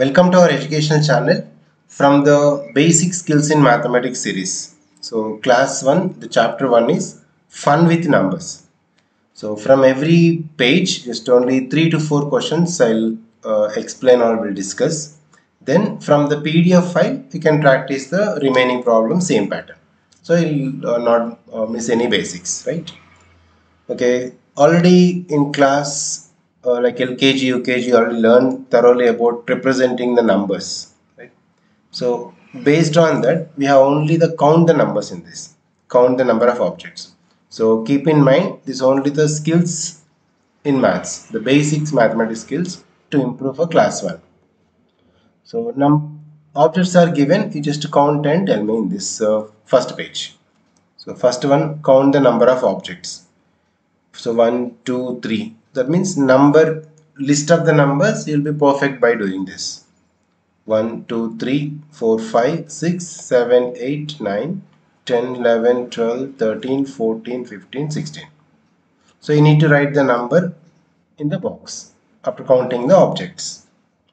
Welcome to our educational channel from the Basic Skills in Mathematics series. So class 1, the chapter 1 is Fun with Numbers. So from every page, just only 3 to 4 questions I'll explain or will discuss. Then from the PDF file, you can practice the remaining problem, same pattern. So you'll not miss any basics, right? Okay, already in class like LKG, UKG already learned thoroughly about representing the numbers, right? So based on that, we have only the count the numbers in this, count the number of objects. So keep in mind, this is only the skills in maths, the basics mathematics skills to improve for class 1. So objects are given, you just count and tell me in this first page. So first one, count the number of objects. So 1, 2, 3. That means number, list of the numbers, you will be perfect by doing this. 1, 2, 3, 4, 5, 6, 7, 8, 9, 10, 11, 12, 13, 14, 15, 16. So you need to write the number in the box after counting the objects,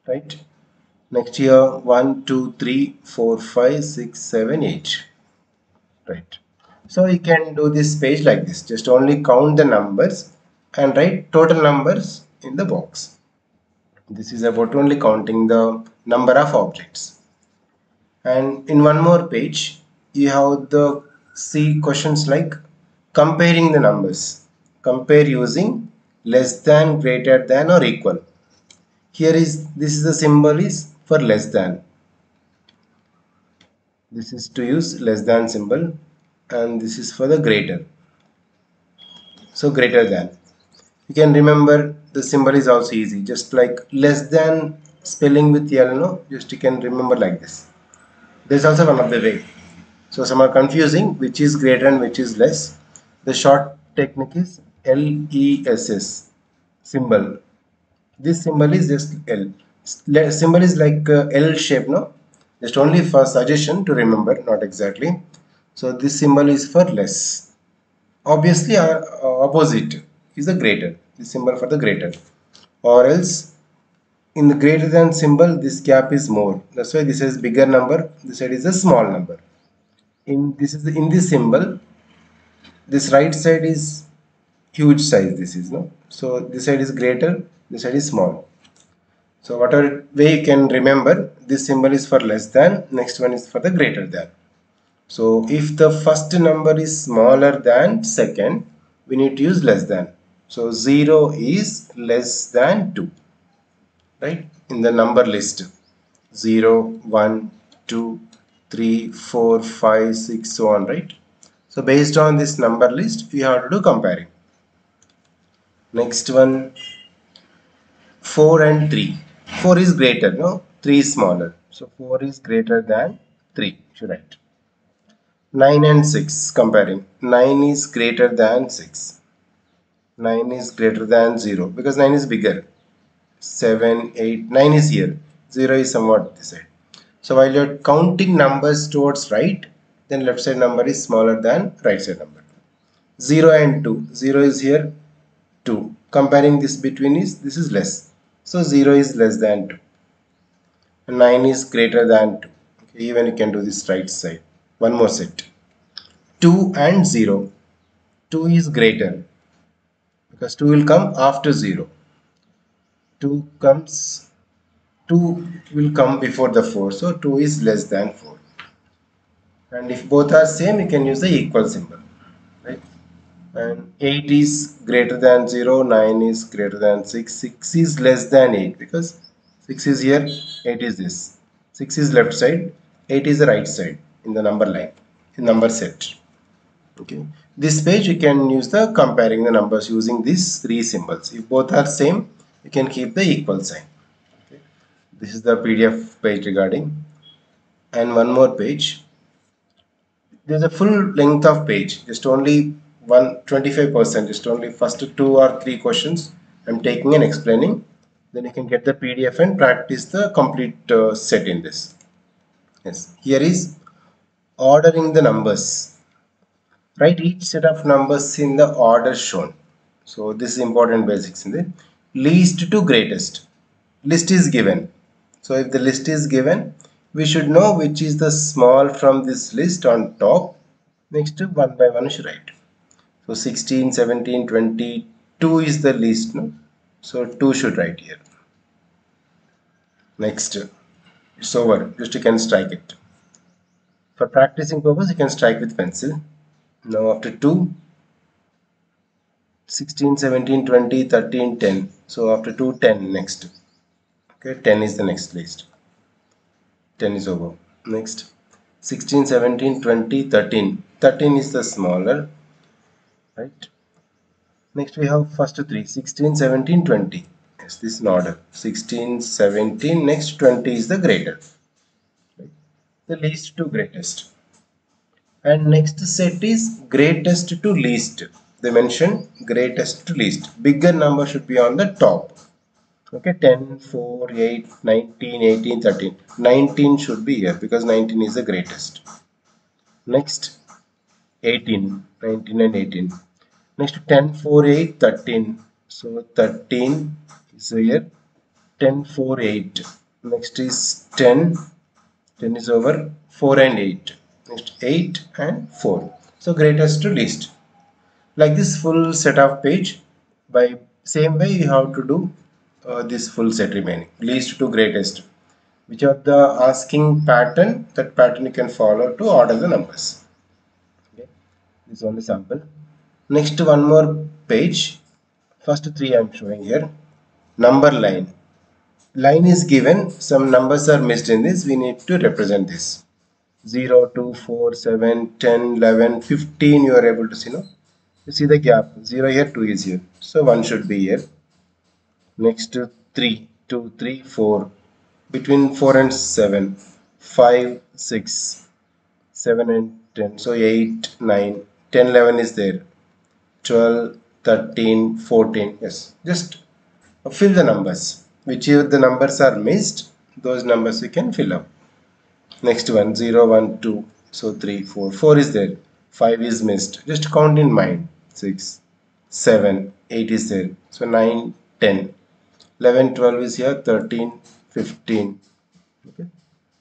right? Next here, 1, 2, 3, 4, 5, 6, 7, 8, right? So you can do this page like this, just only count the numbers and write total numbers in the box. This is about only counting the number of objects. And in one more page, you have the C questions like comparing the numbers. Compare using less than, greater than or equal. Here is, this is the symbol is for less than. This is to use less than symbol and this is for the greater. So greater than. You can remember the symbol is also easy, just like less than spelling with L, no? Just you can remember like this. There is also one of the way. So some are confusing which is greater and which is less. The short technique is LESS symbol. This symbol is just L. Symbol is like L shape, no? Just only for suggestion to remember, not exactly. So this symbol is for less. Obviously opposite is the greater, the symbol for the greater, or else in the greater than symbol this gap is more, that's why this is bigger number, this side is a small number. In this symbol, this right side is huge size, this is no, so this side is greater, this side is small. So whatever way you can remember, this symbol is for less than, next one is for the greater than. So if the first number is smaller than second, we need to use less than. So 0 is less than 2, right? In the number list, 0, 1, 2, 3, 4, 5, 6, so on, right? So based on this number list, we have to do comparing. Next one, 4 and 3. 4 is greater, no? 3 is smaller. So 4 is greater than 3, should write. 9 and 6, comparing. 9 is greater than 6. 9 is greater than 0 because 9 is bigger. 7, 8, 9 is here. 0 is somewhat this side. So while you are counting numbers towards right, then left side number is smaller than right side number. 0 and 2. 0 is here, 2. Comparing this between is, this is less. So 0 is less than 2. And 9 is greater than 2. Okay, even you can do this right side. One more set. 2 and 0. 2 is greater because 2 will come after 0. 2 will come before the 4. So 2 is less than 4. And if both are same, you can use the equal symbol, right? And 8 is greater than 0. 9 is greater than 6. 6 is less than 8 because 6 is here, 8 is this. 6 is left side, 8 is the right side. In the number line, in number set. Okay, this page you can use the comparing the numbers using these three symbols. If both are same, you can keep the equal sign. Okay. This is the PDF page regarding. And one more page. There is a full length of page. Just only 25%. Just only first 2 or 3 questions I am taking and explaining. Then you can get the PDF and practice the complete set in this. Yes. Here is ordering the numbers. Write each set of numbers in the order shown. So this is important basics in the least to greatest. List is given. So if the list is given, we should know which is the small from this list on top. Next, one by one we should write. So 16, 17, 22 is the least, no? So 2 should write here. Next, it's over. Just you can strike it. For practicing purpose, you can strike with pencil. Now after 2, 16, 17, 20, 13, 10. So after 2, 10 next. Okay, 10 is the next list. 10 is over. Next, 16, 17, 20, 13. 13 is the smaller. Right. Next we have first 3, 16, 17, 20. Yes, this is in order. 16, 17, next 20 is the greater. Right. The least to greatest. And next set is greatest to least. They mention greatest to least. Bigger number should be on the top. Okay, 10, 4, 8, 19, 18, 13. 19 should be here because 19 is the greatest. Next 18, 19 and 18. Next 10, 4, 8, 13. So 13 is here. 10, 4, 8. Next is 10. 10 is over. 4 and 8. Next 8 and 4. So greatest to least. Like this full set of page. By same way you have to do this full set remaining. Least to greatest. Which are the asking pattern. That pattern you can follow to order the numbers. Okay. This is only sample. Next one more page. First 3 I am showing here. Number line. Line is given. Some numbers are missed in this. We need to represent this. 0, 2, 4, 7, 10, 11, 15 you are able to see. No? You see the gap. 0 here, 2 is here. So 1 should be here. Next 3, 2, 3, 4. Between 4 and 7. 5, 6, 7 and 10. So 8, 9, 10, 11 is there. 12, 13, 14, yes, just fill the numbers. Whichever the numbers are missed, those numbers you can fill up. Next one, 0, 1, 2, so 3, 4, 4 is there, 5 is missed, just count in mind, 6, 7, 8 is there, so 9, 10, 11, 12 is here, 13, 15, okay,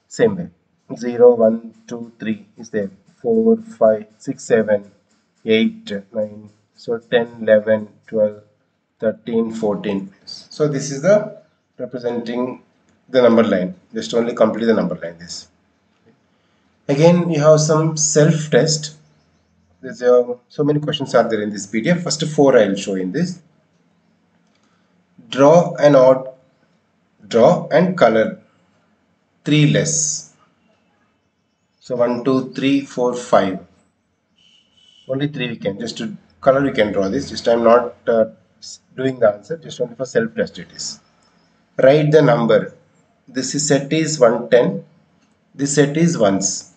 same way, 0, 1, 2, 3 is there, 4, 5, 6, 7, 8, 9, so 10, 11, 12, 13, 14. So this is the representing the number line. Just only complete the number line. This again you have some self-test. There's so many questions are there in this PDF. First 4 I will show in this. Draw and color 3 less. So 1, 2, 3, 4, 5. Only 3 we can, just to color we can draw this. Just I am not doing the answer, just only for self test it is. Write the number. This is set is 110. This set is ones.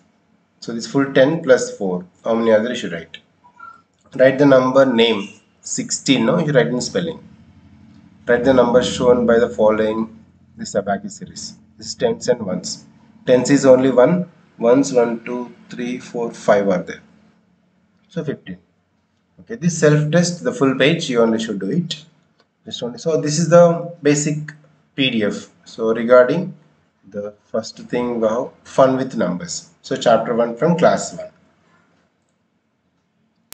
So this full 10 plus 4. How many other you should write? Write the number name 16. No, you write in spelling. Write the number shown by the following this abacus series. This is tens and ones. Tens is only 1. Ones 1, 2, 3, 4, 5 are there. So 15. Okay, this self-test, the full page, you only should do it. Just only. So this is the basic PDF. So regarding the first thing, wow, fun with numbers. So chapter 1 from class 1.